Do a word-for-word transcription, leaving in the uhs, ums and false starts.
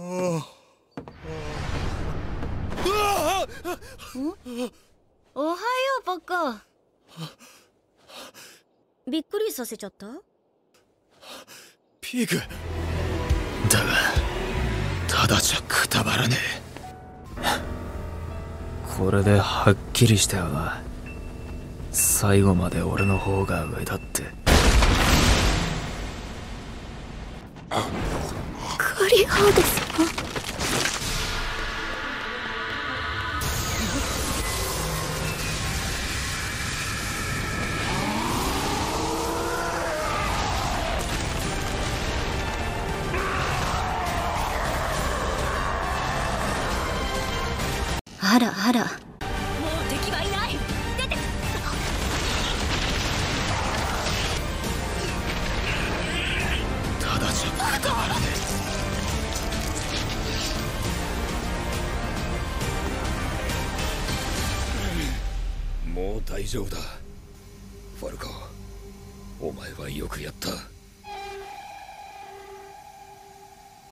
おはようバカ。びっくりさせちゃった？ピークだがただじゃくたばらねえ。これではっきりしたよな。最後まで俺の方が上だって。クリアですか？あらあら、もう敵はいない。出て。ただじゃくたばらねえ。もう大丈夫だファルコ、お前はよくやった。